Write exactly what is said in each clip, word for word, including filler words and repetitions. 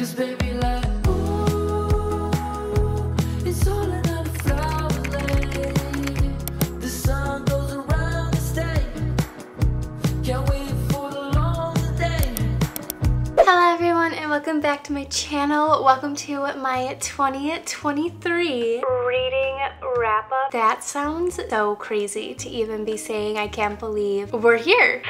'Cause baby, like, ooh, it's all another flower lay. The sun goes around this day. Can't wait for the long day. Hello everyone and welcome back to my channel. Welcome to my twenty twenty-three reading wrap up. That sounds so crazy to even be saying. I can't believe we're here.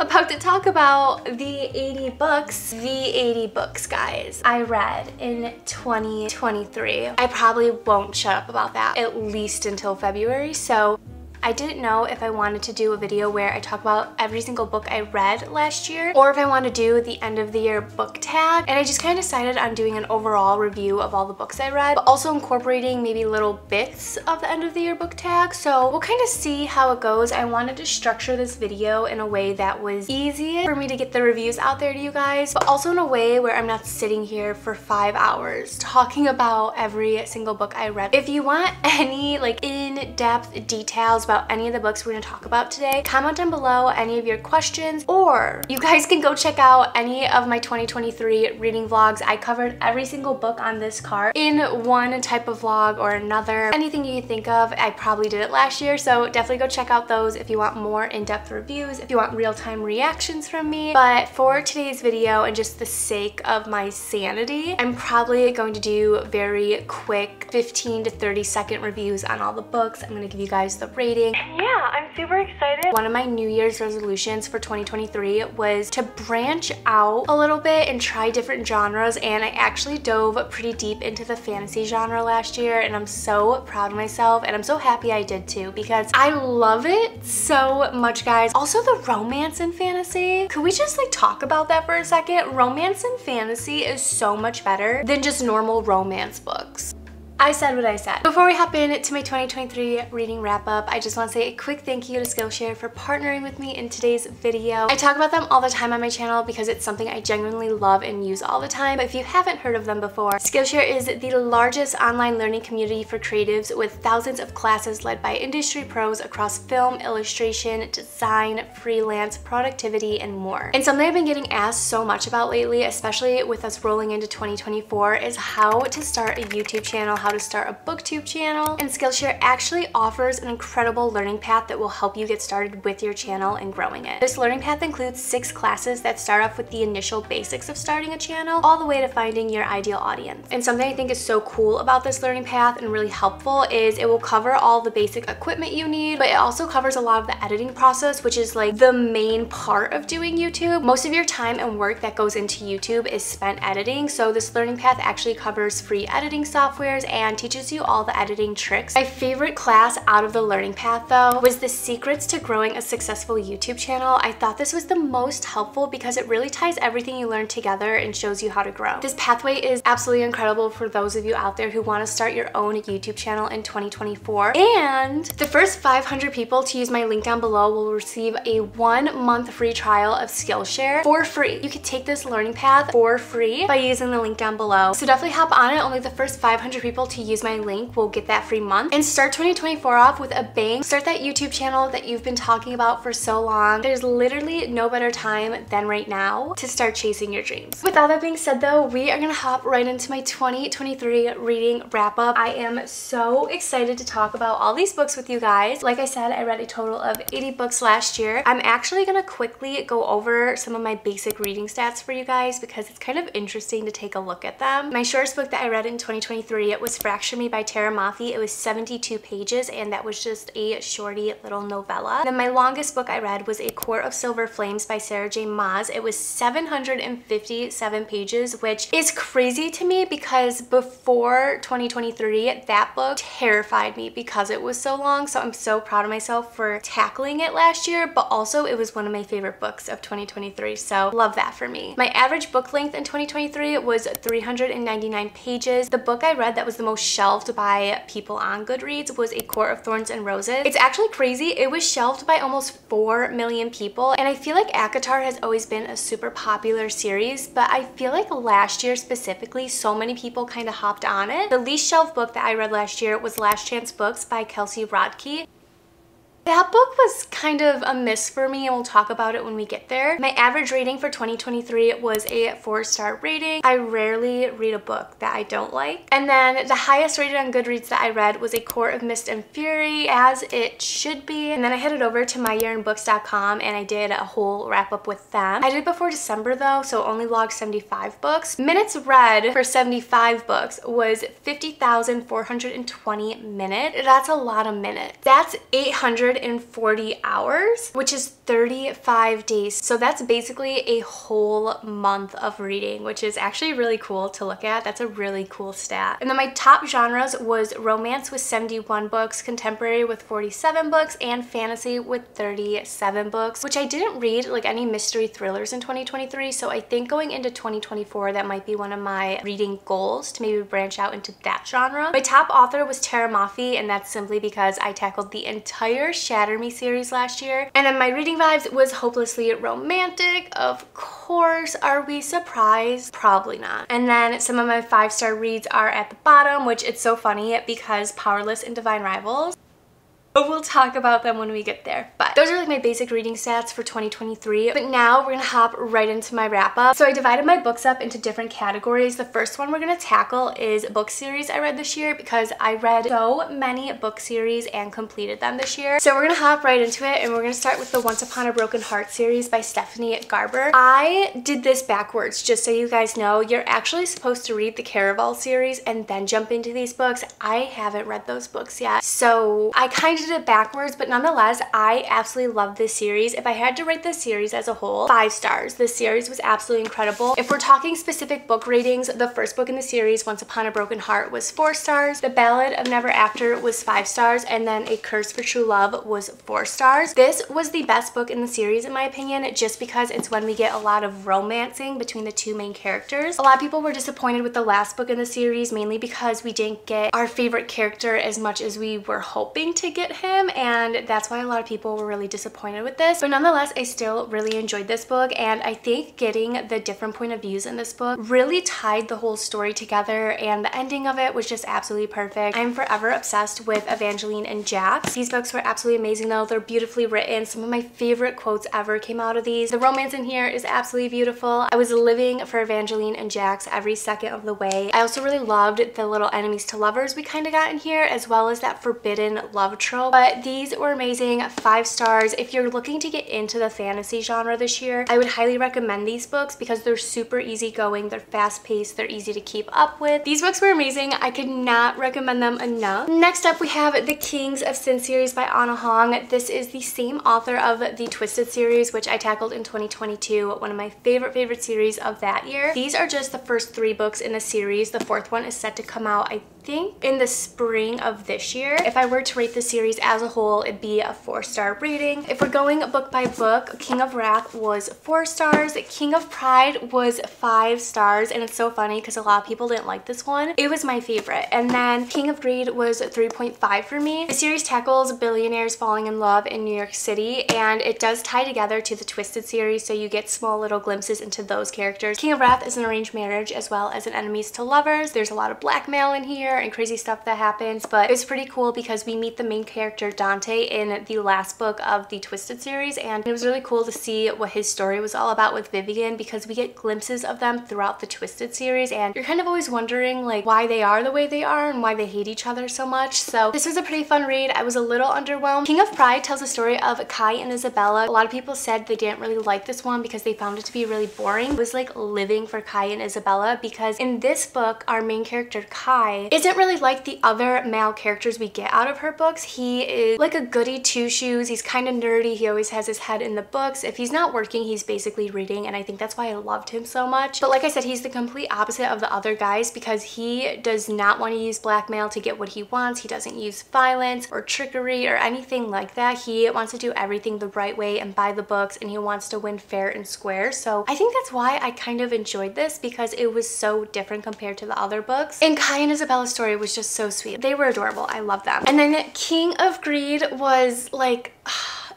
About to talk about the eighty books. The eighty books, guys, I read in twenty twenty-three. I probably won't shut up about that at least until February, so I didn't know if I wanted to do a video where I talk about every single book I read last year or if I want to do the end of the year book tag, and I just kind of decided on doing an overall review of all the books I read, but also incorporating maybe little bits of the end of the year book tag. So we'll kind of see how it goes. I wanted to structure this video in a way that was easy for me to get the reviews out there to you guys, but also in a way where I'm not sitting here for five hours talking about every single book I read. If you want any like in-depth details about any of the books we're gonna talk about today, comment down below any of your questions, or you guys can go check out any of my twenty twenty-three reading vlogs. I covered every single book on this card in one type of vlog or another. Anything you can think of, I probably did it last year, so definitely go check out those if you want more in-depth reviews, if you want real-time reactions from me. But for today's video, and just the sake of my sanity, I'm probably going to do very quick fifteen to thirty second reviews on all the books. I'm gonna give you guys the rating. Yeah, I'm super excited. One of my New Year's resolutions for twenty twenty-three was to branch out a little bit and try different genres, and I actually dove pretty deep into the fantasy genre last year, and I'm so proud of myself, and I'm so happy I did too because I love it so much, guys. Also, the romance in fantasy. Could we just like talk about that for a second? Romance in fantasy is so much better than just normal romance books. I said what I said. Before we hop in to my twenty twenty-three reading wrap up, I just want to say a quick thank you to Skillshare for partnering with me in today's video. I talk about them all the time on my channel because it's something I genuinely love and use all the time, but if you haven't heard of them before, Skillshare is the largest online learning community for creatives, with thousands of classes led by industry pros across film, illustration, design, freelance, productivity, and more. And something I've been getting asked so much about lately, especially with us rolling into twenty twenty-four, is how to start a YouTube channel, how to start a BookTube channel, and Skillshare actually offers an incredible learning path that will help you get started with your channel and growing it. This learning path includes six classes that start off with the initial basics of starting a channel all the way to finding your ideal audience. And something I think is so cool about this learning path and really helpful is it will cover all the basic equipment you need, but it also covers a lot of the editing process, which is like the main part of doing YouTube. Most of your time and work that goes into YouTube is spent editing, so this learning path actually covers free editing softwares and and teaches you all the editing tricks. My favorite class out of the learning path though was the secrets to growing a successful YouTube channel. I thought this was the most helpful because it really ties everything you learned together and shows you how to grow. This pathway is absolutely incredible for those of you out there who want to start your own YouTube channel in twenty twenty-four. And the first five hundred people to use my link down below will receive a one month free trial of Skillshare for free. You could take this learning path for free by using the link down below. So definitely hop on it. Only the first five hundred people to use my link will get that free month, and start twenty twenty-four off with a bang. Start that YouTube channel that you've been talking about for so long. There's literally no better time than right now to start chasing your dreams. With all that being said though, we are gonna hop right into my twenty twenty-three reading wrap up. I am so excited to talk about all these books with you guys. Like I said, I read a total of eighty books last year. I'm actually gonna quickly go over some of my basic reading stats for you guys because it's kind of interesting to take a look at them. My shortest book that I read in twenty twenty-three, it was Fracture Me by Tahereh Mafi. It was seventy-two pages, and that was just a shorty little novella. Then my longest book I read was A Court of Silver Flames by Sarah J Maas. It was seven hundred fifty-seven pages, which is crazy to me because before twenty twenty-three, that book terrified me because it was so long. So I'm so proud of myself for tackling it last year, but also it was one of my favorite books of twenty twenty-three. So love that for me. My average book length in twenty twenty-three was three hundred ninety-nine pages. The book I read that was the most shelved by people on Goodreads was A Court of Thorns and Roses. It's actually crazy. It was shelved by almost four million people, and I feel like ACOTAR has always been a super popular series, but I feel like last year specifically, so many people kind of hopped on it. The least shelved book that I read last year was Last Chance Books by Kelsey Rodkey. That book was kind of a miss for me, and we'll talk about it when we get there. My average rating for twenty twenty-three was a four-star rating. I rarely read a book that I don't like. And then the highest rated on Goodreads that I read was A Court of Mist and Fury, as it should be. And then I headed over to my year in books dot com and I did a whole wrap-up with them. I did before December though, so only logged seventy-five books. Minutes read for seventy-five books was fifty thousand four hundred twenty minutes. That's a lot of minutes. That's eight hundred forty hours, which is thirty-five days. So that's basically a whole month of reading, which is actually really cool to look at. That's a really cool stat. And then my top genres was romance with seventy-one books, contemporary with forty-seven books, and fantasy with thirty-seven books, which I didn't read like any mystery thrillers in twenty twenty-three. So I think going into twenty twenty-four, that might be one of my reading goals, to maybe branch out into that genre. My top author was Tahereh Mafi, and that's simply because I tackled the entire Shatter Me series last year. And then my reading vibes was hopelessly romantic. Of course, are we surprised? Probably not. And then some of my five-star reads are at the bottom, which it's so funny because Powerless and Divine Rivals. But we'll talk about them when we get there. But those are like my basic reading stats for twenty twenty-three. But now we're gonna hop right into my wrap up. So I divided my books up into different categories. The first one we're gonna tackle is book series I read this year, because I read so many book series and completed them this year. So we're gonna hop right into it, and we're gonna start with the Once Upon a Broken Heart series by Stephanie Garber. I did this backwards, just so you guys know. You're actually supposed to read the Caraval series and then jump into these books. I haven't read those books yet, so I kind did it backwards, but nonetheless, I absolutely love this series. If I had to rate this series as a whole, five stars. This series was absolutely incredible. If we're talking specific book ratings, the first book in the series, Once Upon a Broken Heart, was four stars. The Ballad of Never After was five stars, and then A Curse for True Love was four stars. This was the best book in the series, in my opinion, just because it's when we get a lot of romancing between the two main characters. A lot of people were disappointed with the last book in the series, mainly because we didn't get our favorite character as much as we were hoping to get him, and that's why a lot of people were really disappointed with this. But nonetheless, I still really enjoyed this book, and I think getting the different point of views in this book really tied the whole story together, and the ending of it was just absolutely perfect. I'm forever obsessed with Evangeline and Jax. These books were absolutely amazing though. They're beautifully written. Some of my favorite quotes ever came out of these. The romance in here is absolutely beautiful. I was living for Evangeline and Jax every second of the way. I also really loved the little enemies to lovers we kind of got in here, as well as that forbidden love triangle. But these were amazing. Five stars. If you're looking to get into the fantasy genre this year, I would highly recommend these books because they're super easygoing, they're fast-paced, they're easy to keep up with. These books were amazing. I could not recommend them enough. Next up, we have the Kings of Sin series by Ana Huang. This is the same author of the Twisted series, which I tackled in twenty twenty-two, one of my favorite, favorite series of that year. These are just the first three books in the series. The fourth one is set to come out, I think, in the spring of this year. If I were to rate the series as a whole, it'd be a four-star rating. If we're going book by book, King of Wrath was four stars, King of Pride was five stars, and it's so funny because a lot of people didn't like this one. It was my favorite. And then King of Greed was three point five for me. The series tackles billionaires falling in love in New York City, and it does tie together to the Twisted series, so you get small little glimpses into those characters. King of Wrath is an arranged marriage as well as an enemies to lovers. There's a lot of blackmail in here and crazy stuff that happens, but it's pretty cool because we meet the main character Dante in the last book of the Twisted series, and it was really cool to see what his story was all about with Vivian, because we get glimpses of them throughout the Twisted series, and you're kind of always wondering like why they are the way they are and why they hate each other so much. So this was a pretty fun read. I was a little underwhelmed. King of Pride tells the story of Kai and Isabella. A lot of people said they didn't really like this one because they found it to be really boring. It was like living for Kai and Isabella, because in this book our main character Kai isn't really like the other male characters we get out of her books. He is like a goody two-shoes. He's kind of nerdy. He always has his head in the books. If he's not working, he's basically reading, and I think that's why I loved him so much. But like I said, he's the complete opposite of the other guys because he does not want to use blackmail to get what he wants. He doesn't use violence or trickery or anything like that. He wants to do everything the right way and buy the books, and he wants to win fair and square. So I think that's why I kind of enjoyed this, because it was so different compared to the other books. And Kai and Isabella's story was just so sweet. They were adorable. I love them. And then King of Greed was like...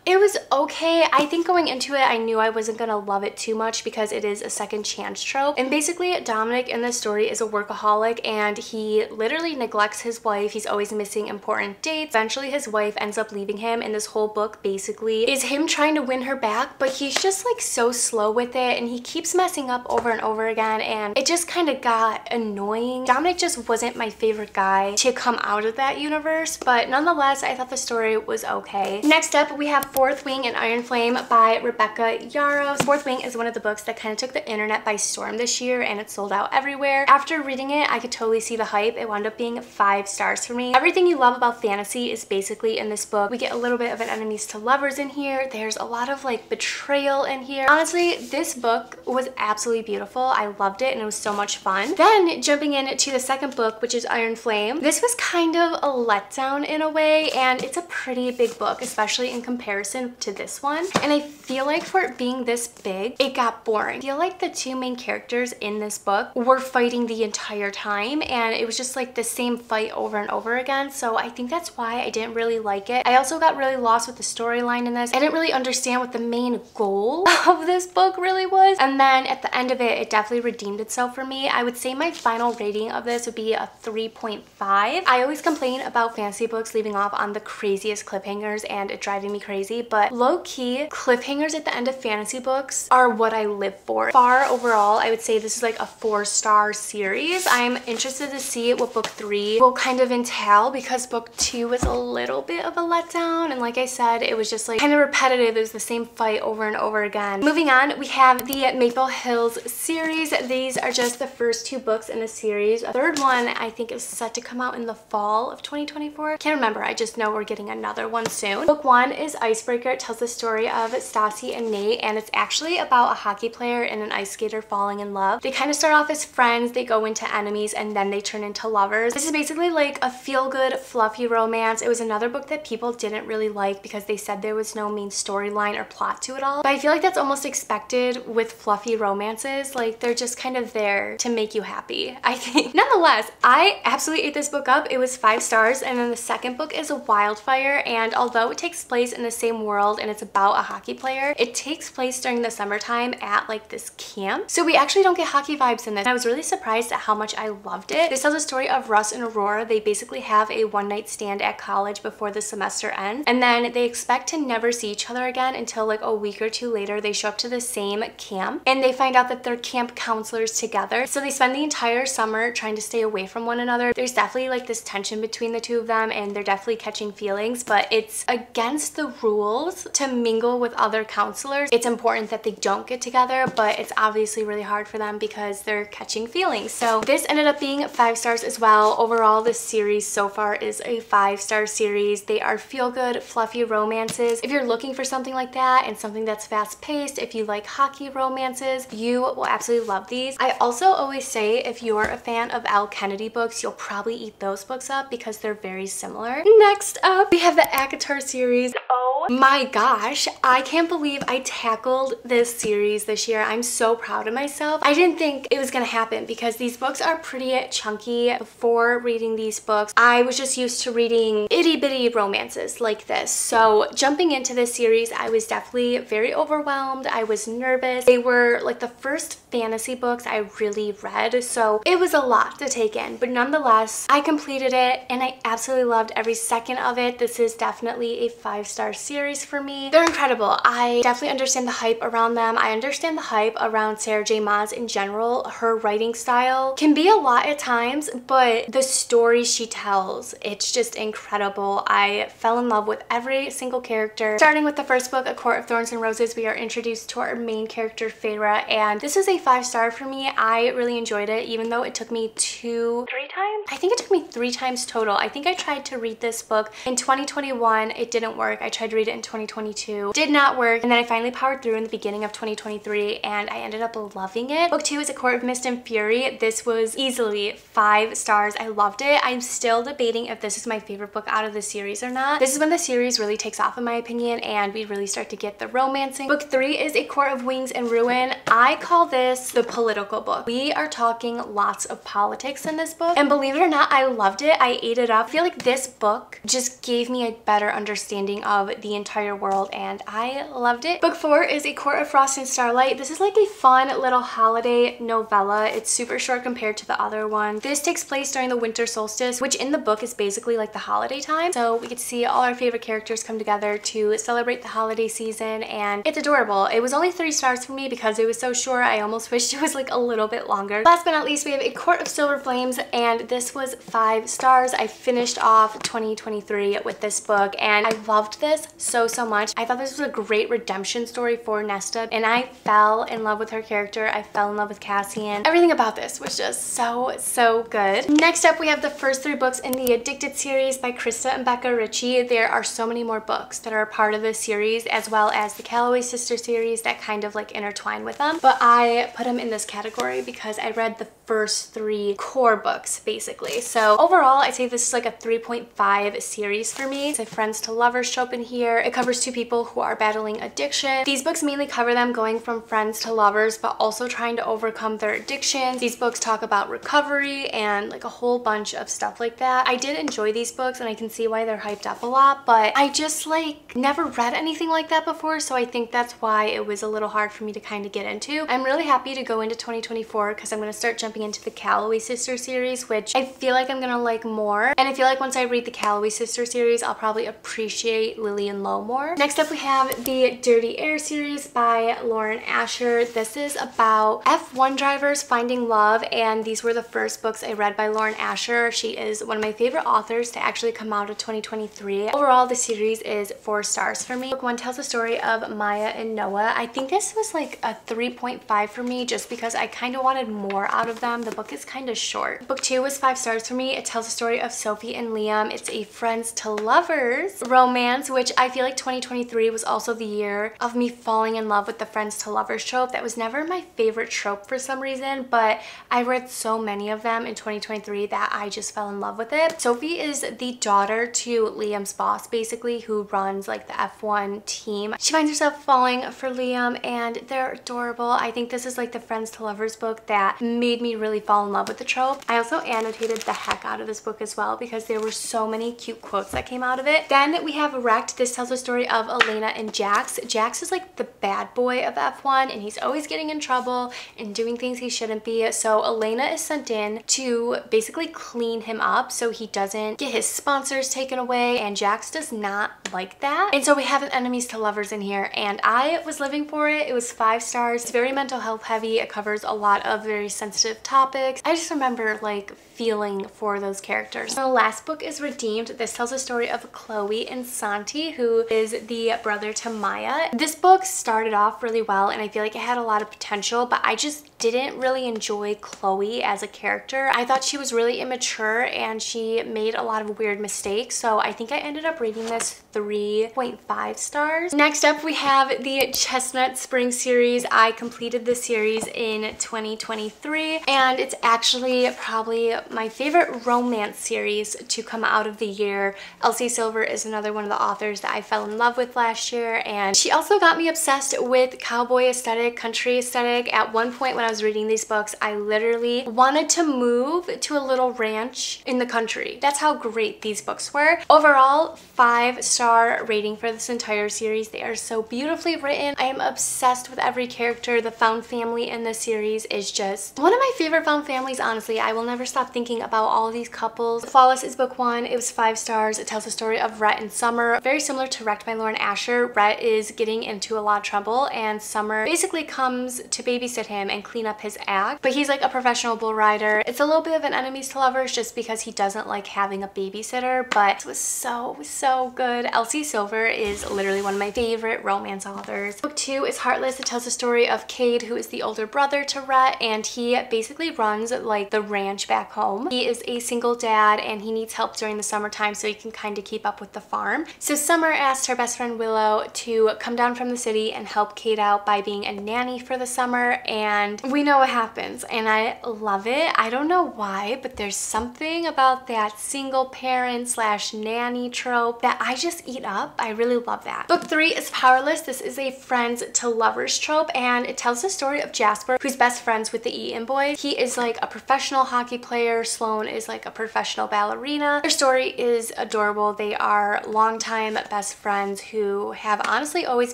It was okay. I think going into it, I knew I wasn't gonna love it too much because it is a second chance trope. And basically, Dominic in this story is a workaholic and he literally neglects his wife. He's always missing important dates. Eventually, his wife ends up leaving him, and this whole book basically is him trying to win her back, but he's just like so slow with it and he keeps messing up over and over again, and it just kind of got annoying. Dominic just wasn't my favorite guy to come out of that universe, but nonetheless, I thought the story was okay. Next up, we have Fourth Wing and Iron Flame by Rebecca Yarros. Fourth Wing is one of the books that kind of took the internet by storm this year, and it sold out everywhere. After reading it, I could totally see the hype. It wound up being five stars for me. Everything you love about fantasy is basically in this book. We get a little bit of an enemies to lovers in here. There's a lot of like betrayal in here. Honestly, this book was absolutely beautiful. I loved it and it was so much fun. Then jumping into the second book, which is Iron Flame. This was kind of a letdown in a way, and it's a pretty big book, especially in comparison to this one. And I feel like for it being this big, it got boring. I feel like the two main characters in this book were fighting the entire time, and it was just like the same fight over and over again. So I think that's why I didn't really like it. I also got really lost with the storyline in this. I didn't really understand what the main goal of this book really was. And then at the end of it, it definitely redeemed itself for me. I would say my final rating of this would be a three point five. I always complain about fantasy books leaving off on the craziest cliffhangers and it driving me crazy, but low-key cliffhangers at the end of fantasy books are what I live for. Far overall, I would say this is like a four-star series. I'm interested to see what book three will kind of entail because book two was a little bit of a letdown, and like I said, it was just like kind of repetitive. It was the same fight over and over again. Moving on, we have the Maple Hills series. These are just the first two books in the series. The third one, I think, is set to come out in the fall of twenty twenty-four. Can't remember. I just know we're getting another one soon. Book one is Icebreaker. It tells the story of Stassi and Nate, and it's actually about a hockey player and an ice skater falling in love. They kind of start off as friends, they go into enemies, and then they turn into lovers. This is basically like a feel-good, fluffy romance. It was another book that people didn't really like because they said there was no main storyline or plot to it all. But I feel like that's almost expected with fluffy romances. Like, they're just kind of there to make you happy, I think. Nonetheless, I absolutely ate this book up. It was five stars. And then the second book is Wildfire, and although it takes place in the same world and it's about a hockey player, it takes place during the summertime at like this camp. So we actually don't get hockey vibes in this. And I was really surprised at how much I loved it. This tells the story of Russ and Aurora. They basically have a one-night stand at college before the semester ends, and then they expect to never see each other again until like a week or two later. They show up to the same camp and they find out that they're camp counselors together. So they spend the entire summer trying to stay away from one another. There's definitely like this tension between the two of them, and they're definitely catching feelings, but it's against the rules to mingle with other counselors. It's important that they don't get together, but it's obviously really hard for them because they're catching feelings. So this ended up being five stars as well. Overall, this series so far is a five-star series. They are feel-good, fluffy romances. If you're looking for something like that and something that's fast-paced, if you like hockey romances, you will absolutely love these. I also always say if you're a fan of Al Kennedy books, you'll probably eat those books up because they're very similar. Next up, we have the ACOTAR series. Oh my gosh, I can't believe I tackled this series this year. I'm so proud of myself. I didn't think it was gonna happen because these books are pretty chunky. Before reading these books, I was just used to reading itty-bitty romances like this. So jumping into this series, I was definitely very overwhelmed. I was nervous. They were like the first fantasy books I really read, so it was a lot to take in, but nonetheless, I completed it and I absolutely loved every second of it. This is definitely a five-star series for me. They're incredible. I definitely understand the hype around them. I understand the hype around Sarah J Maas in general. Her writing style can be a lot at times, but the story she tells, it's just incredible. I fell in love with every single character. Starting with the first book, A Court of Thorns and Roses, we are introduced to our main character, Feyre, and this is a five-star for me. I really enjoyed it, even though it took me two, three times? I think it took me three times total. I think I tried to read this book in twenty twenty-one. It didn't work. I tried to read it in twenty twenty-two. Did not work. And then I finally powered through in the beginning of twenty twenty-three, and I ended up loving it. Book two is A Court of Mist and Fury. This was easily five stars. I loved it. I'm still debating if this is my favorite book out of the series or not. This is when the series really takes off, in my opinion, and we really start to get the romancing. Book three is A Court of Wings and Ruin. I call this the political book. We are talking lots of politics in this book. And believe it or not, I loved it. I ate it up. I feel like this book just gave me a better understanding of the entire world, and I loved it. Book four is A Court of Frost and Starlight. This is like a fun little holiday novella. It's super short compared to the other one. This takes place during the winter solstice, which in the book is basically like the holiday time. So we get to see all our favorite characters come together to celebrate the holiday season, and it's adorable. It was only three stars for me because it was so short. I almost wished it was like a little bit longer. Last but not least, we have A Court of Silver Flames, and this was five stars. I finished off twenty twenty-three with this book, and I loved this so, so much. I thought this was a great redemption story for Nesta, and I fell in love with her character. I fell in love with Cassian. Everything about this was just so, so good. Next up, we have the first three books in the Addicted series by Krista and Becca Ritchie. There are so many more books that are a part of this series, as well as the Calloway Sisters series that kind of like intertwine with them. But I put them in this category because I read the first three core books, basically. So overall, I'd say this is like a three point five series for me. It's a friends to lovers trope in here. It covers two people who are battling addiction. These books mainly cover them going from friends to lovers, but also trying to overcome their addictions. These books talk about recovery and like a whole bunch of stuff like that. I did enjoy these books, and I can see why they're hyped up a lot, but I just like never read anything like that before, so I think that's why it was a little hard for me to kind of get into. I'm really happy to go into twenty twenty-four because I'm going to start jumping into the Calloway Sister series, which I feel like I'm going to like more, and I feel like once I read the Calloway Sister series, I'll probably appreciate Lillian Lowe more. Next up, we have the Dirty Air series by Lauren Asher. This is about F one drivers finding love, and these were the first books I read by Lauren Asher. She is one of my favorite authors to actually come out of twenty twenty-three. Overall, the series is four stars for me. Book one tells the story of Maya and Noah. I think this was like a three point five for me just because I kind of wanted more out of them. The book is kind of short. Book two was five stars for me. It tells the story of Sophie and Liam. It's a friends to lovers romance, which I feel like twenty twenty-three was also the year of me falling in love with the friends to lovers trope. That was never my favorite trope for some reason, but I read so many of them in twenty twenty-three that I just fell in love with it. Sophie is the daughter to Liam's boss, basically, who runs like the F one team. She finds herself falling for Liam, and they're adorable. I think this is like the friends to lovers book that made me really fall in love with the trope. I also annotated the heck out of this book as well because there were so many cute quotes that came out of it. Then we have Wrecked. This tells the story of Elena and Jax. Jax is like the bad boy of F one, and he's always getting in trouble and doing things he shouldn't be. So Elena is sent in to basically clean him up so he doesn't get his sponsors taken away, and Jax does not like that. And so we have an enemies to lovers in here, and I was living for it. It was five stars. It's very mental health heavy. It covers a lot of very sensitive topics. I just remember like feeling for those characters. The last book is Redeemed. This tells the story of Chloe and Santi, who is the brother to Maya. This book started off really well, and I feel like it had a lot of potential, but I just didn't really enjoy Chloe as a character. I thought she was really immature, and she made a lot of weird mistakes, so I think I ended up rating this three point five stars. Next up, we have the Chestnut Springs series. I completed this series in twenty twenty-three, and it's actually probably my favorite romance series to come out of the year. Elsie Silver is another one of the authors that I fell in love with last year, and she also got me obsessed with cowboy aesthetic, country aesthetic. At one point when I was reading these books, I literally wanted to move to a little ranch in the country. That's how great these books were. Overall, five star rating for this entire series. They are so beautifully written. I am obsessed with every character. The found family in this series is just one of my favorite found families, honestly. I will never stop thinking about all these couples. Flawless is book one. It was five stars. It tells the story of Rhett and Summer. Very similar to Wrecked by Lauren Asher. Rhett is getting into a lot of trouble, and Summer basically comes to babysit him and clean up his act, but he's like a professional bull rider. It's a little bit of an enemies to lovers just because he doesn't like having a babysitter, but it was so, so good. Elsie Silver is literally one of my favorite romance authors. Book two is Heartless. It tells the story of Cade, who is the older brother to Rhett, and he basically runs like the ranch back home. He is a single dad, and he needs help during the summertime so he can kind of keep up with the farm. So Summer asked her best friend Willow to come down from the city and help Cade out by being a nanny for the summer, and we know what happens, and I love it. I don't know why, but there's something about that single parent slash nanny trope that I just eat up. I really love that. Book three is Powerless. This is a friends to lovers trope, and it tells the story of Jasper, who's best friends with the Eaton boys. He is like a professional hockey player. Sloan is like a professional ballerina. Their story is adorable. They are longtime best friends who have honestly always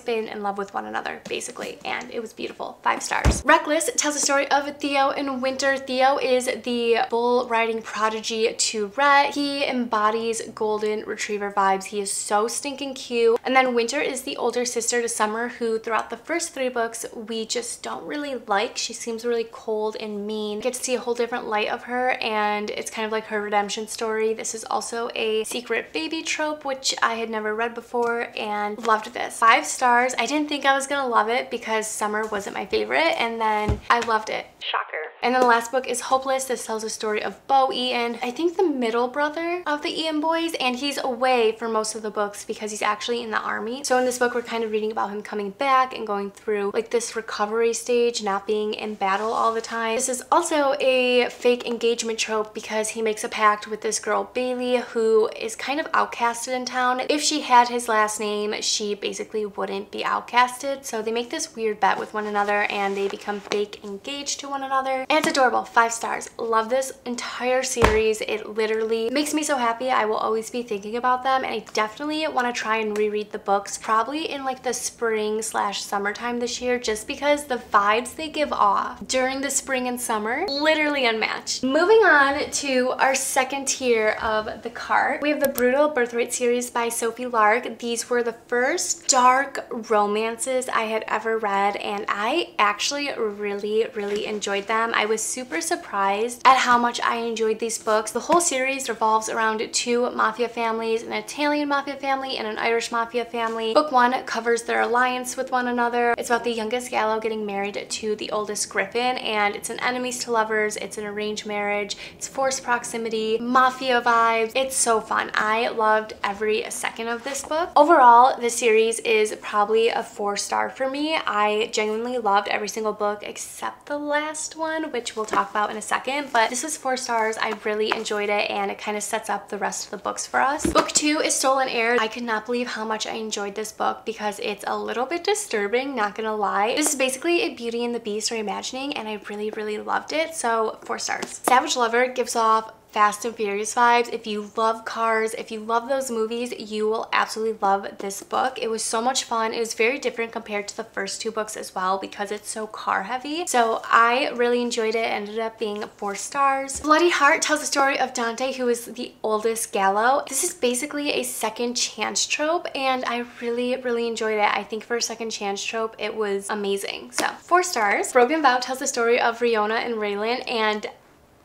been in love with one another, basically, and it was beautiful. Five stars. Reckless tells the story of Theo and Winter. Theo is the bull riding prodigy to Rhett. He embodies golden retriever vibes. He is so stinking cute. And then Winter is the older sister to Summer, who throughout the first three books we just don't really like. She seems really cold and mean. We get to see a whole different light of her, and it's kind of like her redemption story. This is also a secret baby trope, which I had never read before, and loved this. Five stars. I didn't think I was gonna love it because Summer wasn't my favorite, and then I loved it. Shocker. And then the last book is Hopeless. This tells the story of Beau Eaton, I think the middle brother of the Eaton boys, and he's away for most of the books because he's actually in the army. So in this book, we're kind of reading about him coming back and going through like this recovery stage, not being in battle all the time. This is also a fake engagement trope because he makes a pact with this girl, Bailey, who is kind of outcasted in town. If she had his last name, she basically wouldn't be outcasted. So they make this weird bet with one another, and they become fake engaged to one another. And it's adorable. Five stars. Love this entire series. It literally makes me so happy. I will always be thinking about them, and I definitely want to try and reread the books, probably in like the spring slash summertime this year, just because the vibes they give off during the spring and summer, literally unmatched. Moving on to our second tier of the cart, we have the Brutal Birthright series by Sophie Lark. These were the first dark romances I had ever read, and I actually really, really enjoyed them. I was super surprised at how much I enjoyed these books. The whole series revolves around two mafia families, an Italian mafia family and an Irish mafia family. Book one covers their alliance with one another. It's about the youngest Gallo getting married to the oldest Griffin, and it's an enemies to lovers, it's an arranged marriage, it's forced proximity, mafia vibes. It's so fun. I loved every second of this book. Overall, this series is probably a four star for me. I genuinely loved every single book except the last one, which we'll talk about in a second, but this was four stars. I really enjoyed it, and it kind of sets up the rest of the books for us. Book two is Stolen Air. I could not believe how much I enjoyed this book because it's a little bit disturbing, not gonna lie. This is basically a Beauty and the Beast reimagining, and I really, really loved it, so four stars. Savage Lover gives off Fast and Furious vibes. If you love cars, if you love those movies, you will absolutely love this book. It was so much fun. It was very different compared to the first two books as well because it's so car heavy. So I really enjoyed it. It ended up being four stars. Bloody Heart tells the story of Dante, who is the oldest Gallo. This is basically a second chance trope, and I really, really enjoyed it. I think for a second chance trope, it was amazing. So four stars. Broken Vow tells the story of Riona and Raylan, and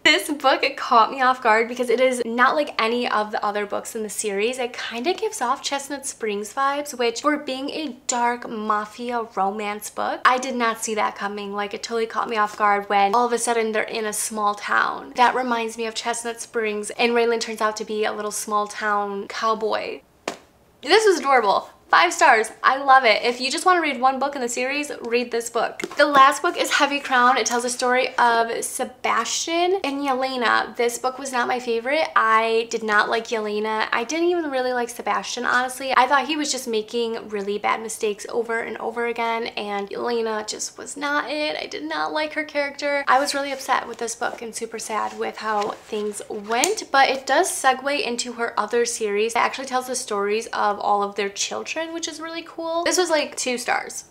this book, it caught me off guard because it is not like any of the other books in the series. It kind of gives off Chestnut Springs vibes, which for being a dark mafia romance book, I did not see that coming. Like, it totally caught me off guard when all of a sudden they're in a small town. That reminds me of Chestnut Springs, and Raylan turns out to be a little small town cowboy. This was adorable. Five stars. I love it. If you just want to read one book in the series, read this book. The last book is Heavy Crown. It tells the story of Sebastian and Yelena. This book was not my favorite. I did not like Yelena. I didn't even really like Sebastian, honestly. I thought he was just making really bad mistakes over and over again, and Yelena just was not it. I did not like her character. I was really upset with this book and super sad with how things went, but it does segue into her other series that actually tells the stories of all of their children, which is really cool. This was like two stars.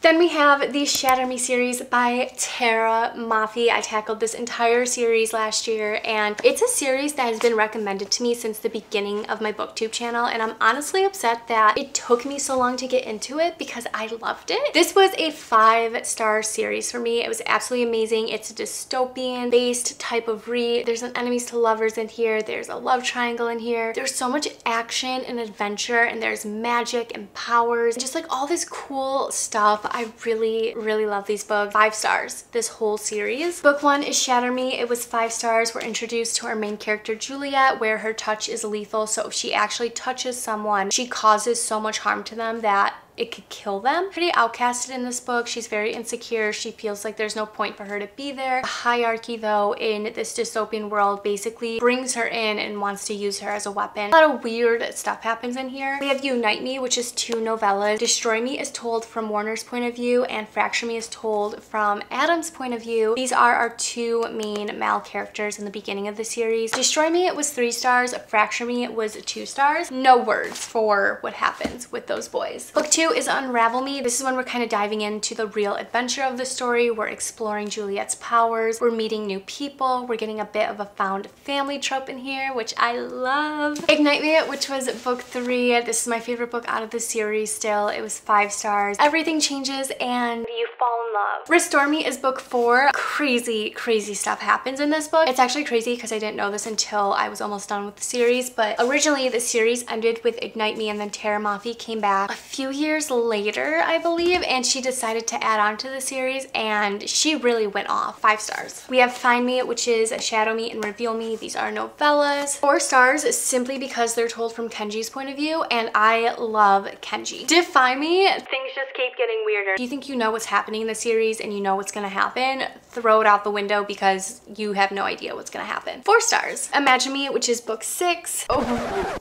Then we have the Shatter Me series by Tahereh Mafi. I tackled this entire series last year, and it's a series that has been recommended to me since the beginning of my BookTube channel, and I'm honestly upset that it took me so long to get into it because I loved it. This was a five-star series for me. It was absolutely amazing. It's a dystopian-based type of read. There's an enemies to lovers in here. There's a love triangle in here. There's so much action and adventure, and there's magic and powers, and just like all this cool stuff. I really, really love these books. Five stars, this whole series. Book one is Shatter Me. It was five stars. We're introduced to our main character, Juliet, where her touch is lethal. So if she actually touches someone, she causes so much harm to them that it could kill them. Pretty outcasted in this book. She's very insecure. She feels like there's no point for her to be there. The hierarchy, though, in this dystopian world basically brings her in and wants to use her as a weapon. A lot of weird stuff happens in here. We have Ignite Me, which is two novellas. Destroy Me is told from Warner's point of view, and Fracture Me is told from Adam's point of view. These are our two main male characters in the beginning of the series. Destroy Me, it was three stars. Fracture Me, it was two stars. No words for what happens with those boys. Book two is Unravel Me. This is when we're kind of diving into the real adventure of the story. We're exploring Juliet's powers. We're meeting new people. We're getting a bit of a found family trope in here, which I love. Ignite Me, which was book three. This is my favorite book out of the series still. It was five stars. Everything changes and you fall in love. Restore Me is book four. Crazy, crazy stuff happens in this book. It's actually crazy because I didn't know this until I was almost done with the series, but originally the series ended with Ignite Me, and then Tahereh Mafi came back a few years later, I believe, and she decided to add on to the series, and she really went off. Five stars. We have Find Me, which is Shadow Me and Reveal Me. These are novellas. Four stars simply because they're told from Kenji's point of view, and I love Kenji. Defy Me, things just keep getting weirder. If you think you know what's happening in the series and you know what's gonna happen, throw it out the window because you have no idea what's gonna happen. Four stars. Imagine Me, which is book six. Oh.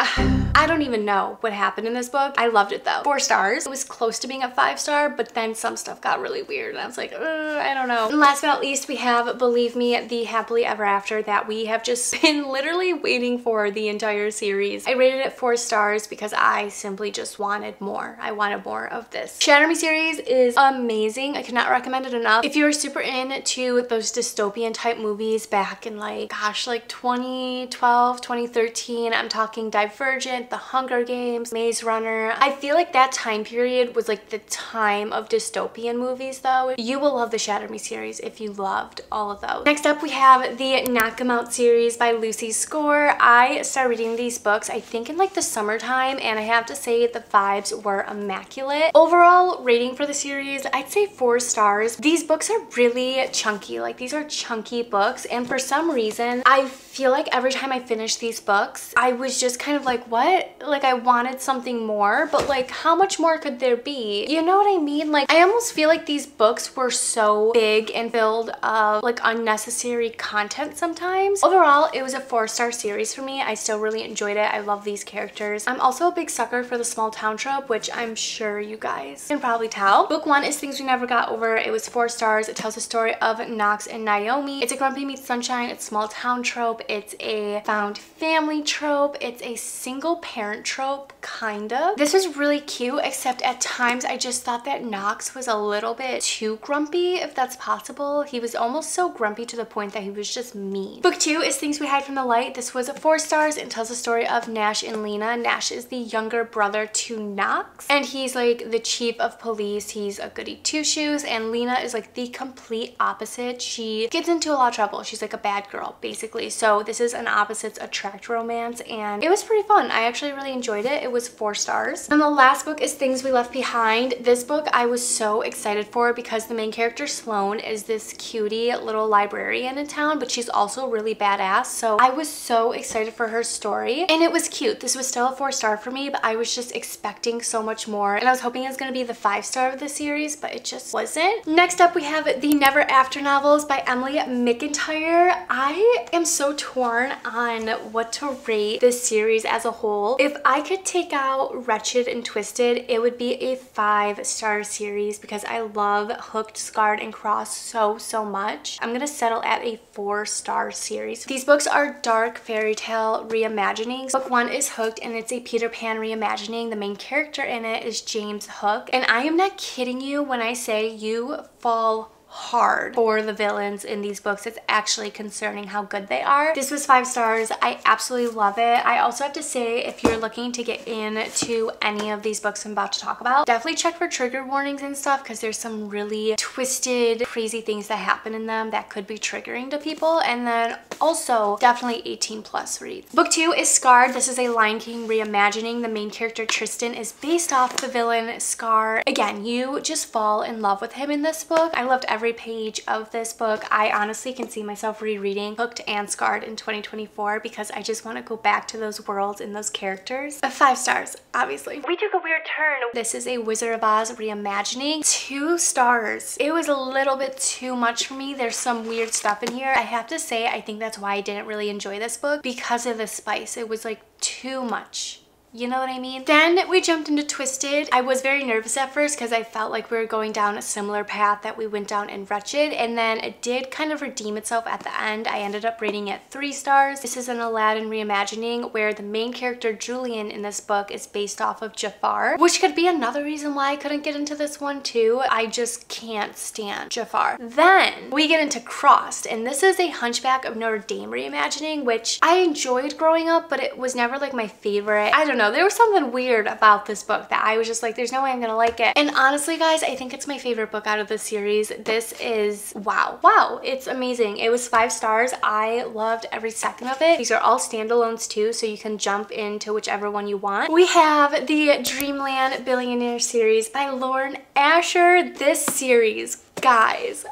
I don't even know what happened in this book. I loved it though. Four stars. It was close to being a five star, but then some stuff got really weird and I was like, I don't know. And last but not least, we have Believe Me, the Happily Ever After that we have just been literally waiting for the entire series. I rated it four stars because I simply just wanted more. I wanted more of this. Shatter Me series is amazing. I cannot recommend it enough. If you're super into those dystopian type movies back in like, gosh, like twenty twelve, twenty thirteen, I'm talking dive Divergent, The Hunger Games, Maze Runner. I feel like that time period was like the time of dystopian movies though. You will love the Shatter Me series if you loved all of those. Next up we have the Knock 'Em Out series by Lucy Score. I started reading these books I think in like the summertime, and I have to say the vibes were immaculate. Overall rating for the series, I'd say four stars. These books are really chunky. Like these are chunky books, and for some reason I feel like every time I finish these books I was just kind of like, what? Like I wanted something more, but like how much more could there be? You know what I mean? Like I almost feel like these books were so big and filled of like unnecessary content sometimes. Overall, it was a four-star series for me. I still really enjoyed it. I love these characters. I'm also a big sucker for the small town trope, which I'm sure you guys can probably tell. Book one is Things We Never Got Over. It was four stars. It tells the story of Knox and Naomi. It's a grumpy meets sunshine. It's small town trope. It's a found family trope. It's a single parent trope, kind of. This was really cute, except at times I just thought that Knox was a little bit too grumpy, if that's possible. He was almost so grumpy to the point that he was just mean. Book two is Things We Hide from the Light. This was four stars and tells the story of Nash and Lena. Nash is the younger brother to Knox, and he's like the chief of police. He's a goody two-shoes, and Lena is like the complete opposite. She gets into a lot of trouble. She's like a bad girl, basically. So this is an opposites attract romance, and it was pretty fun. I actually really enjoyed it. It was four stars. And the last book is Things We Left Behind. This book I was so excited for because the main character Sloane is this cutie little librarian in town, but she's also really badass. So I was so excited for her story, and it was cute. This was still a four star for me, but I was just expecting so much more, and I was hoping it was going to be the five star of the series, but it just wasn't. Next up we have the Never After novels by Emily McIntyre. I am so torn on what to rate this series as a whole. If I could take out Wretched and Twisted, it would be a five star series because I love Hooked, Scarred, and Crossed so so much. I'm gonna settle at a four star series. These books are dark fairy tale reimaginings. Book one is Hooked, and it's a Peter Pan reimagining. The main character in it is James Hook, and I am not kidding you when I say you fall hard for the villains in these books. It's actually concerning how good they are. This was five stars. I absolutely love it. I also have to say, if you're looking to get into any of these books I'm about to talk about, definitely check for trigger warnings and stuff because there's some really twisted, crazy things that happen in them that could be triggering to people. And then also definitely eighteen plus reads. Book two is Scarred. This is a Lion King reimagining. The main character Tristan is based off the villain Scar. Again, you just fall in love with him in this book. I loved everything every page of this book. I honestly can see myself rereading Hooked and Scarred in twenty twenty-four because I just want to go back to those worlds and those characters. But five stars, obviously. We took a weird turn. This is a Wizard of Oz reimagining. Two stars. It was a little bit too much for me. There's some weird stuff in here. I have to say, I think that's why I didn't really enjoy this book, because of the spice. It was like too much. You know what I mean? Then we jumped into Twisted. I was very nervous at first because I felt like we were going down a similar path that we went down in Wretched, and then it did kind of redeem itself at the end. I ended up rating it three stars. This is an Aladdin reimagining where the main character Julian in this book is based off of Jafar, which could be another reason why I couldn't get into this one too. I just can't stand Jafar. Then we get into Crossed, and this is a Hunchback of Notre Dame reimagining, which I enjoyed growing up, but it was never like my favorite. I don't know, there was something weird about this book that I was just like, there's no way I'm gonna like it. And honestly guys, I think it's my favorite book out of the series. This is wow wow it's amazing. It was five stars. I loved every second of it. These are all standalones too, so you can jump into whichever one you want. We have the Dreamland Billionaire series by Lauren Asher. This series, guys,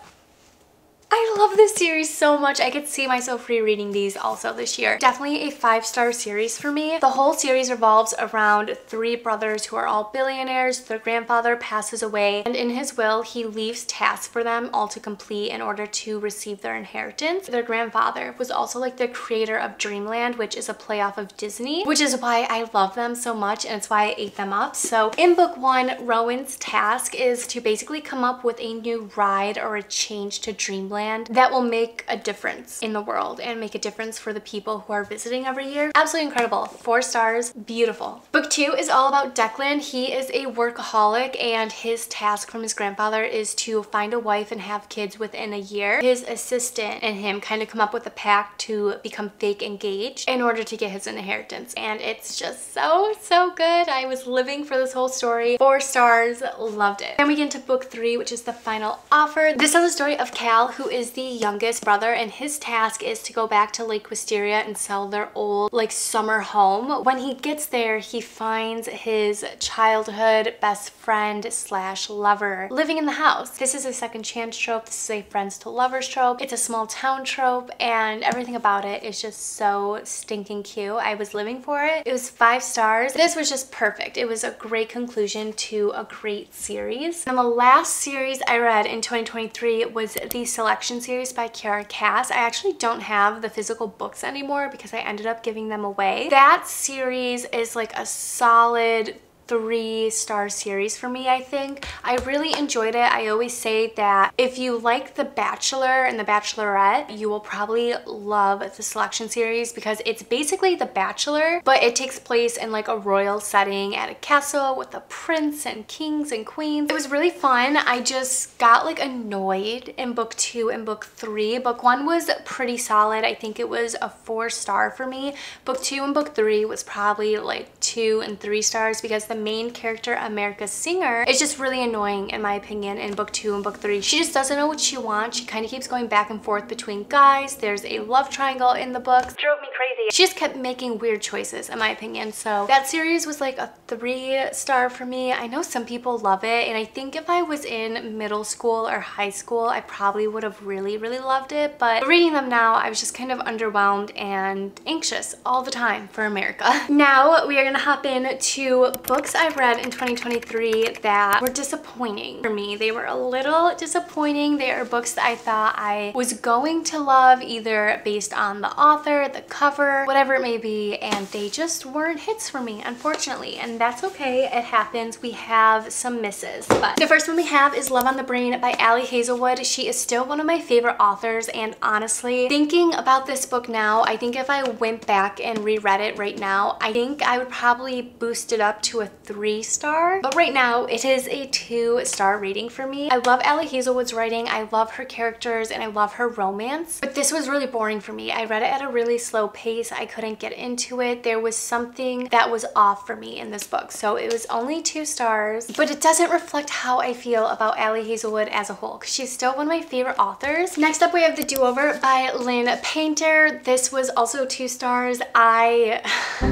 I love this series so much. I could see myself rereading these also this year. Definitely a five-star series for me. The whole series revolves around three brothers who are all billionaires. Their grandfather passes away, and in his will, he leaves tasks for them all to complete in order to receive their inheritance. Their grandfather was also like the creator of Dreamland, which is a playoff of Disney, which is why I love them so much, and it's why I ate them up. So in book one, Rowan's task is to basically come up with a new ride or a change to Dreamland that will make a difference in the world and make a difference for the people who are visiting every year. Absolutely incredible. Four stars. Beautiful. Book two is all about Declan. He is a workaholic, and his task from his grandfather is to find a wife and have kids within a year. His assistant and him kind of come up with a pact to become fake engaged in order to get his inheritance, and it's just so, so good. I was living for this whole story. Four stars. Loved it. Then we get into book three, which is The Final Offer. This is the story of Cal, who is the youngest brother, and his task is to go back to Lake Wisteria and sell their old like summer home. When he gets there, he finds his childhood best friend slash lover living in the house. This is a second chance trope. This is a friends to lovers trope. It's a small town trope, and everything about it is just so stinking cute. I was living for it. It was five stars. This was just perfect. It was a great conclusion to a great series. And the last series I read in twenty twenty-three was the Selection series by Kiara Cass. I actually don't have the physical books anymore because I ended up giving them away. That series is like a solid three-star series for me, I think. I really enjoyed it. I always say that if you like The Bachelor and The Bachelorette, you will probably love the Selection series because it's basically The Bachelor, but it takes place in like a royal setting at a castle with a prince and kings and queens. It was really fun. I just got like annoyed in book two and book three. Book one was pretty solid. I think it was a four star for me. Book two and book three was probably like two and three stars because the main character, America Singer, is just really annoying in my opinion in book two and book three. She just doesn't know what she wants. She kind of keeps going back and forth between guys. There's a love triangle in the books. It drove me crazy. She just kept making weird choices in my opinion. So that series was like a three star for me. I know some people love it, and I think if I was in middle school or high school, I probably would have really, really loved it. But reading them now, I was just kind of underwhelmed and anxious all the time for America. Now we are gonna hop in to book Books I've read in twenty twenty-three that were disappointing for me. They were a little disappointing. They are books that I thought I was going to love, either based on the author, the cover, whatever it may be, and they just weren't hits for me, unfortunately. And that's okay, it happens. We have some misses. But the first one we have is Love on the Brain by Ali Hazelwood. She is still one of my favorite authors, and honestly, thinking about this book now, I think if I went back and reread it right now, I think I would probably boost it up to a three star, but right now it is a two star rating for me. I love Ali Hazelwood's writing, I love her characters, and I love her romance, but this was really boring for me. I read it at a really slow pace. I couldn't get into it. There was something that was off for me in this book, so it was only two stars, but it doesn't reflect how I feel about Ali Hazelwood as a whole, because she's still one of my favorite authors. Next up we have The Do-Over by Lynn Painter. This was also two stars. I...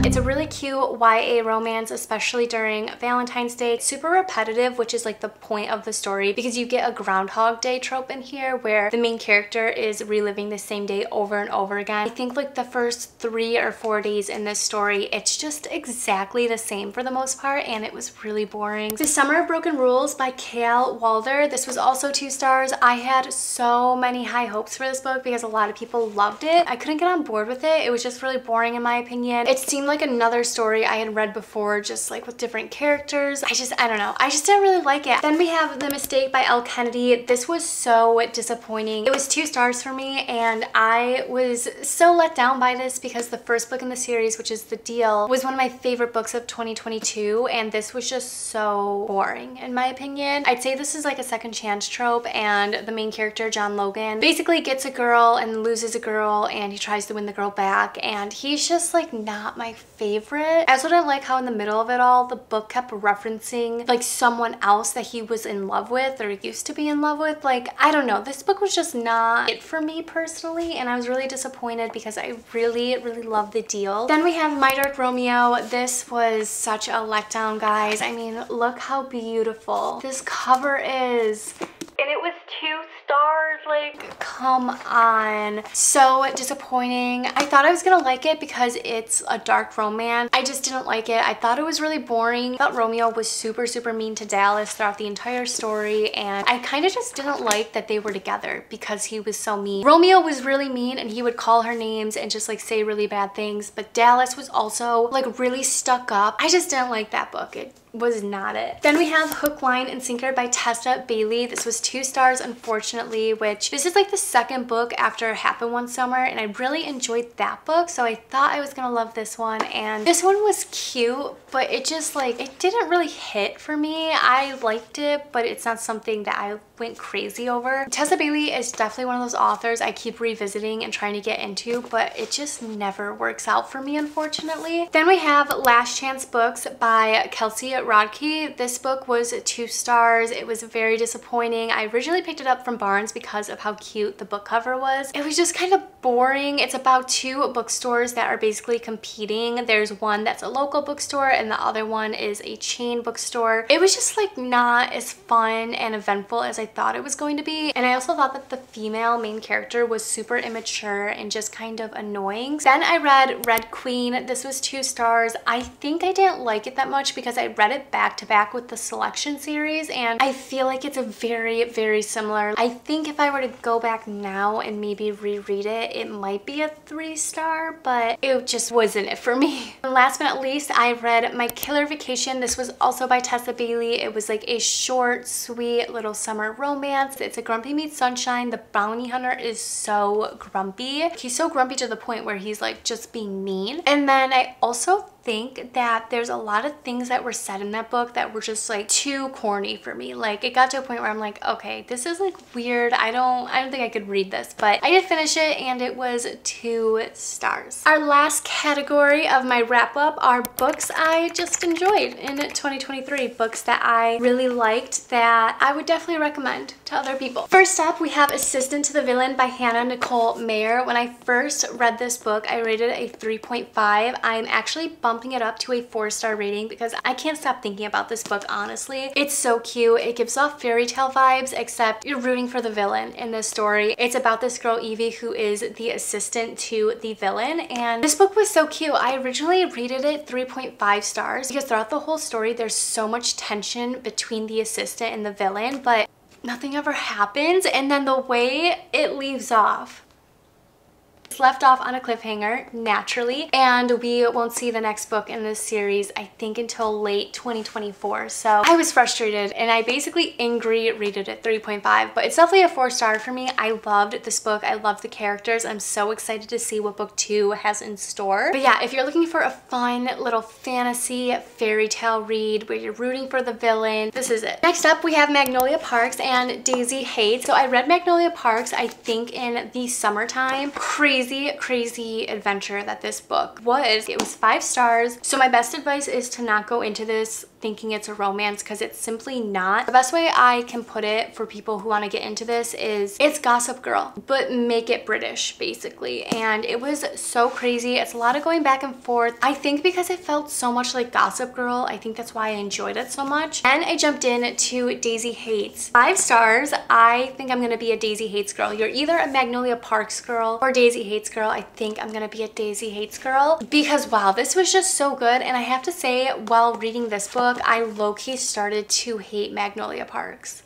It's a really cute Y A romance, especially during Valentine's Day. It's super repetitive, which is like the point of the story, because you get a Groundhog Day trope in here where the main character is reliving the same day over and over again. I think like the first three or four days in this story, it's just exactly the same for the most part, and it was really boring. The Summer of Broken Rules by Cale Walder. This was also two stars. I had so many high hopes for this book because a lot of people loved it. I couldn't get on board with it. It was just really boring in my opinion. It seemed like another story I had read before, just like with different characters. I just, I don't know. I just didn't really like it. Then we have The Mistake by Elle Kennedy. This was so disappointing. It was two stars for me, and I was so let down by this because the first book in the series, which is The Deal, was one of my favorite books of twenty twenty-two, and this was just so boring in my opinion. I'd say this is like a second chance trope, and the main character, John Logan, basically gets a girl and loses a girl, and he tries to win the girl back, and he's just like not my favorite. I sort of like how in the middle of it all, the book kept referencing like someone else that he was in love with or used to be in love with. Like, I don't know, this book was just not it for me personally, and I was really disappointed because I really, really love The Deal. Then we have My Dark Romeo. This was such a letdown, guys. I mean, look how beautiful this cover is. And it was two stars, like, come on. So disappointing. I thought I was gonna like it because it's a dark romance. I just didn't like it. I thought it was really boring. I thought Romeo was super, super mean to Dallas throughout the entire story, and I kind of just didn't like that they were together because he was so mean. Romeo was really mean, and he would call her names and just like say really bad things, but Dallas was also like really stuck up. I just didn't like that book. It was not it. Then we have Hook, Line, and Sinker by Tessa Bailey. This was two stars, unfortunately, which this is like the second book after Happened One Summer, and I really enjoyed that book, so I thought I was gonna love this one. And this one was cute, but it just like, it didn't really hit for me. I liked it, but it's not something that I went crazy over. Tessa Bailey is definitely one of those authors I keep revisiting and trying to get into, but it just never works out for me, unfortunately. Then we have Last Chance Books by Kelsey Rodkey. This book was two stars. It was very disappointing. I originally picked it up from Barnes because of how cute the book cover was. It was just kind of boring. It's about two bookstores that are basically competing. There's one that's a local bookstore, and the other one is a chain bookstore. It was just like not as fun and eventful as I I thought it was going to be, and I also thought that the female main character was super immature and just kind of annoying. Then I read Red Queen. This was two stars. I think I didn't like it that much because I read it back to back with the Selection series, and I feel like it's a very, very similar. I think if I were to go back now and maybe reread it, it might be a three star, but it just wasn't it for me. And last but not least, I read My Killer Vacation. This was also by Tessa Bailey. It was like a short, sweet little summer romance. It's a grumpy meets sunshine. The bounty hunter is so grumpy. He's so grumpy to the point where he's like just being mean. And then I also think that there's a lot of things that were said in that book that were just like too corny for me. Like, it got to a point where I'm like, okay, this is like weird. I don't I don't think I could read this, but I did finish it, and it was two stars. Our last category of my wrap up are books I just enjoyed in twenty twenty-three, books that I really liked that I would definitely recommend to other people. First up, we have Assistant to the Villain by Hannah Nicole Mayer. When I first read this book, I rated it a three point five. I'm actually bumped bumping it up to a four-star rating because I can't stop thinking about this book, honestly. It's so cute. It gives off fairy tale vibes, except you're rooting for the villain in this story. It's about this girl, Evie, who is the assistant to the villain, and this book was so cute. I originally rated it three point five stars because throughout the whole story, there's so much tension between the assistant and the villain, but nothing ever happens, and then the way it leaves off. It's left off on a cliffhanger, naturally, and we won't see the next book in this series, I think, until late twenty twenty-four. So I was frustrated, and I basically angry rated it three point five, but it's definitely a four star for me. I loved this book. I loved the characters. I'm so excited to see what book two has in store. But yeah, if you're looking for a fun little fantasy fairy tale read where you're rooting for the villain, this is it. Next up, we have Magnolia Parks and Daisy Haidt. So I read Magnolia Parks, I think, in the summertime. Crazy Crazy, crazy adventure that this book was. It was five stars. So my best advice is to not go into this thinking it's a romance, because it's simply not. The best way I can put it for people who want to get into this is it's Gossip Girl, but make it British, basically. And it was so crazy. It's a lot of going back and forth. I think because it felt so much like Gossip Girl, I think that's why I enjoyed it so much. And I jumped in to Daisy Hates. Five stars. I think I'm going to be a Daisy Hates girl. You're either a Magnolia Parks girl or Daisy Hates girl. I think I'm going to be a Daisy Hates girl because wow, this was just so good. And I have to say, while reading this book, I low-key started to hate Magnolia Parks.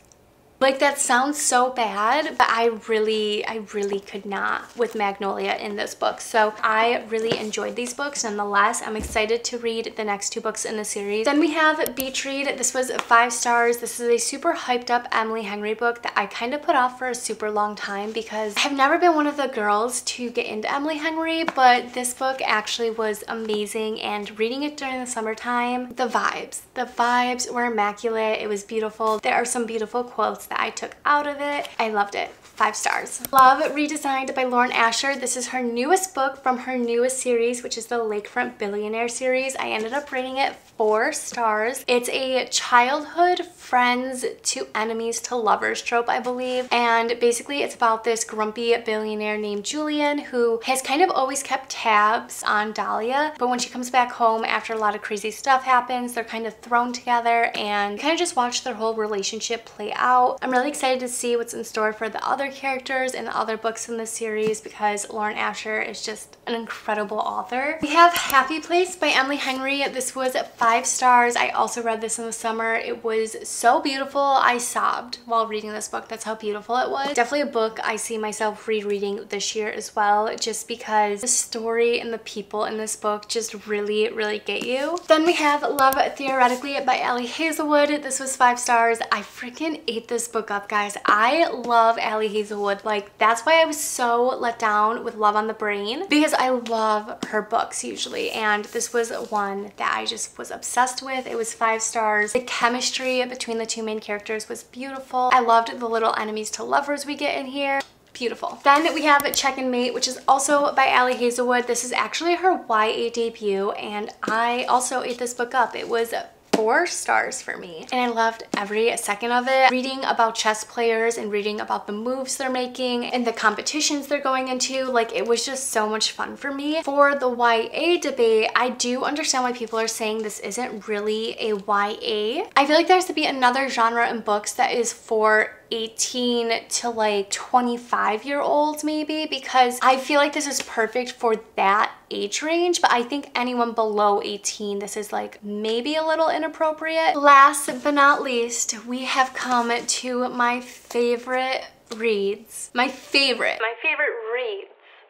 Like, that sounds so bad, but I really, I really could not with Magnolia in this book. So I really enjoyed these books. Nonetheless, I'm excited to read the next two books in the series. Then we have Beach Read. This was five stars. This is a super hyped up Emily Henry book that I kind of put off for a super long time because I've never been one of the girls to get into Emily Henry, but this book actually was amazing, and reading it during the summertime, the vibes, the vibes were immaculate. It was beautiful. There are some beautiful quotes that I took out of it. I loved it. Five stars. Love Redesigned by Lauren Asher. This is her newest book from her newest series, which is the Lakefront Billionaire series. I ended up rating it four stars. It's a childhood friends to enemies to lovers trope, I believe. And basically it's about this grumpy billionaire named Julian who has kind of always kept tabs on Dahlia, but when she comes back home after a lot of crazy stuff happens, they're kind of thrown together and kind of just watch their whole relationship play out. I'm really excited to see what's in store for the other characters and the other books in this series because Lauren Asher is just an incredible author. We have Happy Place by Emily Henry. This was five stars. I also read this in the summer. It was so beautiful. I sobbed while reading this book. That's how beautiful it was. Definitely a book I see myself rereading this year as well, just because the story and the people in this book just really, really get you. Then we have Love Theoretically by Ali Hazelwood. This was five stars. I freaking ate this book up, guys. I love Ali Hazelwood. Like, that's why I was so let down with Love on the Brain, because I love her books usually, and this was one that I just was obsessed with. It was five stars. The chemistry between the two main characters was beautiful. I loved the little enemies to lovers we get in here. Beautiful. Then we have Check and Mate, which is also by Ali Hazelwood. This is actually her Y A debut, and I also ate this book up. It was four stars for me, and I loved every second of it. Reading about chess players and reading about the moves they're making and the competitions they're going into, like, it was just so much fun for me. For the Y A debate, I do understand why people are saying this isn't really a Y A. I feel like there has to be another genre in books that is for eighteen to like twenty-five year olds maybe, because I feel like this is perfect for that age range, but I think anyone below eighteen, this is like maybe a little inappropriate. Last but not least, we have come to my favorite reads. My favorite. My favorite reads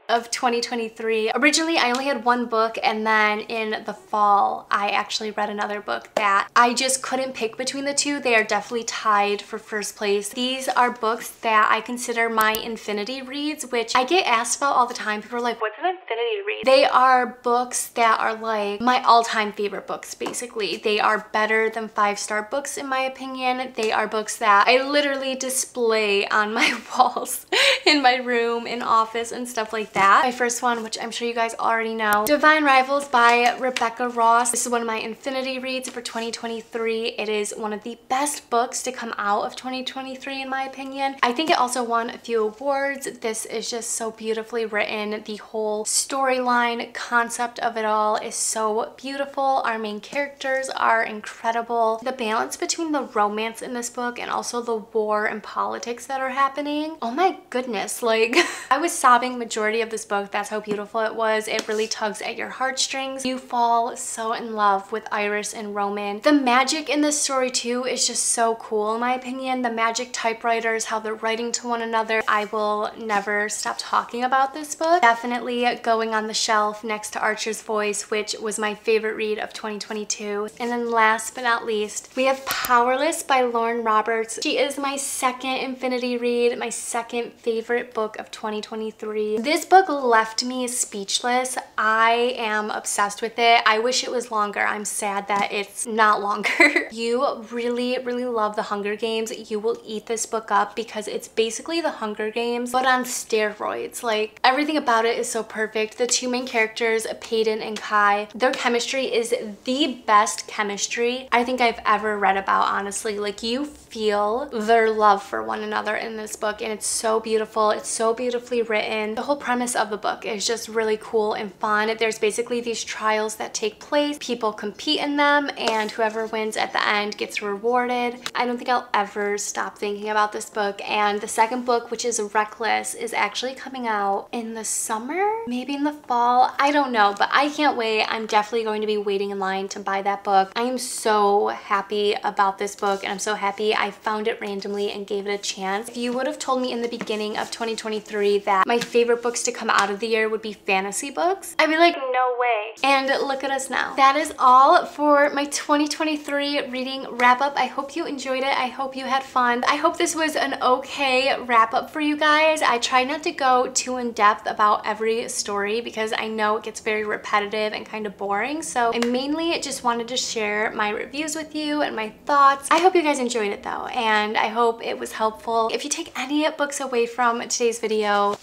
of twenty twenty-three. Originally, I only had one book, and then in the fall, I actually read another book that I just couldn't pick between the two. They are definitely tied for first place. These are books that I consider my infinity reads, which I get asked about all the time. People are like, what's an infinity read? They are books that are like my all-time favorite books, basically. They are better than five-star books, in my opinion. They are books that I literally display on my walls, in my room, in office, and stuff like that. That. My first one, which I'm sure you guys already know, Divine Rivals by Rebecca Ross. This is one of my infinity reads for twenty twenty-three. It is one of the best books to come out of twenty twenty-three, in my opinion. I think it also won a few awards. This is just so beautifully written. The whole storyline concept of it all is so beautiful. Our main characters are incredible. The balance between the romance in this book and also the war and politics that are happening. Oh my goodness, like I was sobbing majority of this book. That's how beautiful it was. It really tugs at your heartstrings. You fall so in love with Iris and Roman. The magic in this story too is just so cool, in my opinion. The magic typewriters, how they're writing to one another. I will never stop talking about this book. Definitely going on the shelf next to Archer's Voice, which was my favorite read of twenty twenty-two. And then last but not least, we have Powerless by Lauren Roberts. She is my second infinity read, my second favorite book of twenty twenty-three. This book book left me speechless. I am obsessed with it. I wish it was longer. I'm sad that it's not longer. You really, really love The Hunger Games. You will eat this book up because it's basically The Hunger Games, but on steroids. Like, everything about it is so perfect. The two main characters, Peyton and Kai, their chemistry is the best chemistry I think I've ever read about, honestly. Like, you feel their love for one another in this book, and it's so beautiful. It's so beautifully written. The whole premise of the book is just really cool and fun. There's basically these trials that take place. People compete in them, and whoever wins at the end gets rewarded. I don't think I'll ever stop thinking about this book. And the second book, which is Reckless, is actually coming out in the summer, maybe in the fall. I don't know, but I can't wait. I'm definitely going to be waiting in line to buy that book. I am so happy about this book, and I'm so happy I found it randomly and gave it a chance. If you would have told me in the beginning of twenty twenty-three that my favorite books to come out of the year would be fantasy books, I'd be like, no way. And look at us now. That is all for my twenty twenty-three reading wrap up. I hope you enjoyed it. I hope you had fun. I hope this was an okay wrap up for you guys. I try not to go too in depth about every story because I know it gets very repetitive and kind of boring. So I mainly just wanted to share my reviews with you and my thoughts. I hope you guys enjoyed it though, and I hope it was helpful. If you take any books away from today's video,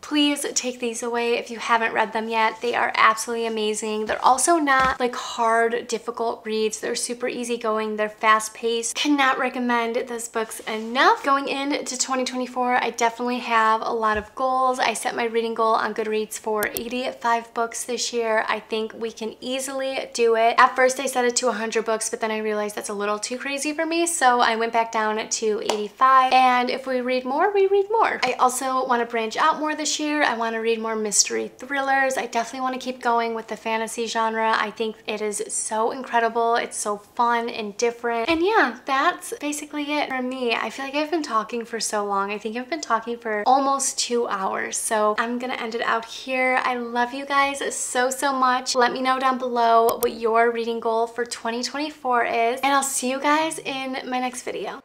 please take these away if you haven't read them yet. They are absolutely amazing. They're also not like hard, difficult reads. They're super easygoing. They're fast-paced. Cannot recommend those books enough. Going into twenty twenty-four, I definitely have a lot of goals. I set my reading goal on Goodreads for eighty-five books this year. I think we can easily do it. At first, I set it to one hundred books, but then I realized that's a little too crazy for me, so I went back down to eighty-five. And if we read more, we read more. I also want to branch out more this year. Year. I want to read more mystery thrillers. I definitely want to keep going with the fantasy genre. I think it is so incredible. It's so fun and different. And yeah, that's basically it for me. I feel like I've been talking for so long. I think I've been talking for almost two hours. So I'm gonna end it out here. I love you guys so, so much. Let me know down below what your reading goal for twenty twenty-four is, and I'll see you guys in my next video.